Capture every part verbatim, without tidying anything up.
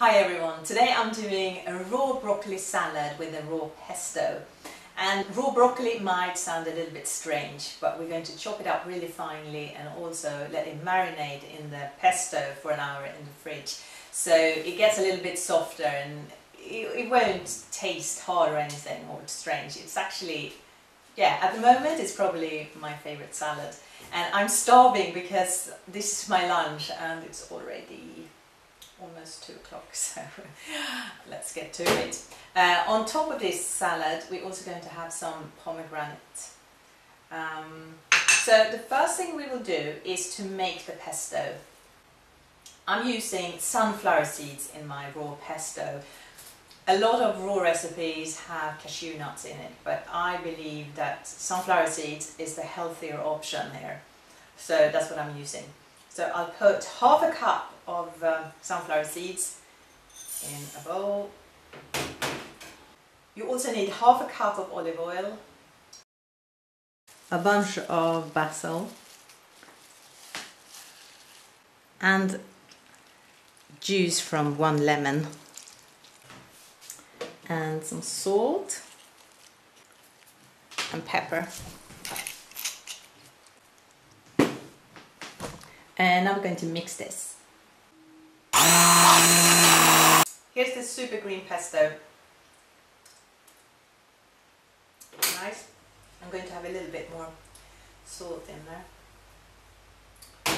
Hi everyone, today I'm doing a raw broccoli salad with a raw pesto. And raw broccoli might sound a little bit strange, but we're going to chop it up really finely and also let it marinate in the pesto for an hour in the fridge. So it gets a little bit softer and it, it won't taste hard or anything or strange. It's actually, yeah, at the moment it's probably my favourite salad. And I'm starving because this is my lunch and it's already almost two o'clock, so let's get to it. Uh, on top of this salad we're also going to have some pomegranate. Um, so the first thing we will do is to make the pesto. I'm using sunflower seeds in my raw pesto. A lot of raw recipes have cashew nuts in it, but I believe that sunflower seeds is the healthier option here. So that's what I'm using. So I'll put half a cup of uh, sunflower seeds in a bowl. You also need half a cup of olive oil, a bunch of basil, and juice from one lemon, and some salt and pepper. And now we're going to mix this. Here's the super green pesto. Nice. I'm going to have a little bit more salt in there.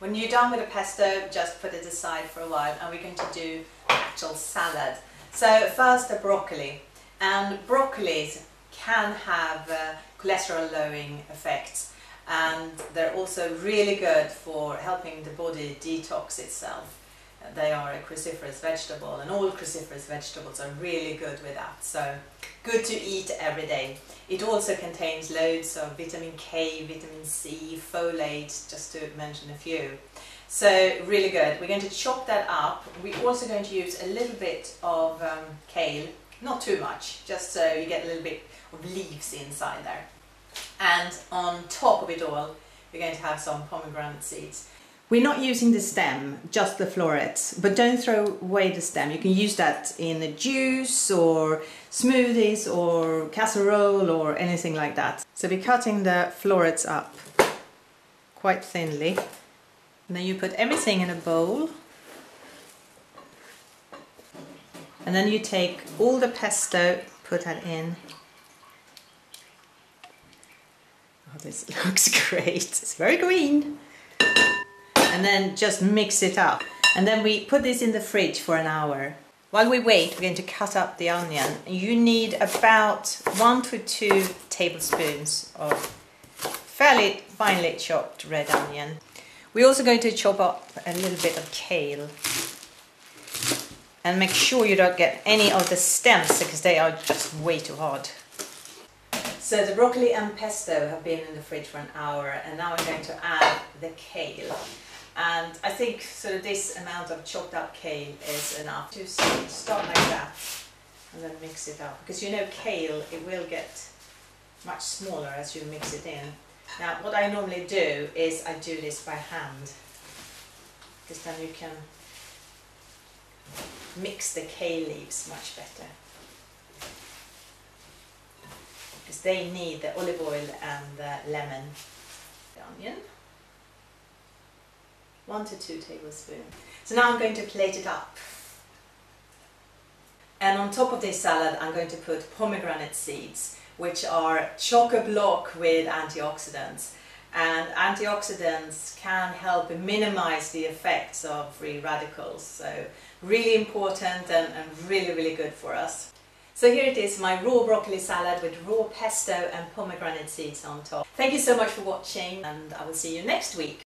When you're done with the pesto, just put it aside for a while, and we're going to do actual salad. So first the broccoli, and broccolis can have uh, cholesterol-lowering effects. And they're also really good for helping the body detox itself. They are a cruciferous vegetable, and all cruciferous vegetables are really good with that, so good to eat every day. It also contains loads of vitamin K, vitamin C, folate, just to mention a few. So really good. We're going to chop that up. We're also going to use a little bit of um, kale, not too much, just so you get a little bit of leaves inside there. And on top of it all, we're going to have some pomegranate seeds. We're not using the stem, just the florets, but don't throw away the stem. You can use that in a juice or smoothies or casserole or anything like that. So we're cutting the florets up quite thinly. And then you put everything in a bowl. And then you take all the pesto, put that in. Oh, this looks great, it's very green. And then just mix it up, and then we put this in the fridge for an hour. While we wait, we're going to cut up the onion. You need about one to two tablespoons of fairly finely chopped red onion. We're also going to chop up a little bit of kale, and make sure you don't get any of the stems because they are just way too hard. So the broccoli and pesto have been in the fridge for an hour, and now I'm going to add the kale. And I think sort of this amount of chopped up kale is enough. To start like that and then mix it up. Because you know kale, it will get much smaller as you mix it in. Now what I normally do is I do this by hand. Because then you can mix the kale leaves much better. Because they need the olive oil and the lemon. The onion, one to two tablespoons. So now I'm going to plate it up. And on top of this salad I'm going to put pomegranate seeds, which are chock-a-block with antioxidants. And antioxidants can help minimize the effects of free radicals. So really important and, and really, really good for us. So here it is, my raw broccoli salad with raw pesto and pomegranate seeds on top. Thank you so much for watching, and I will see you next week.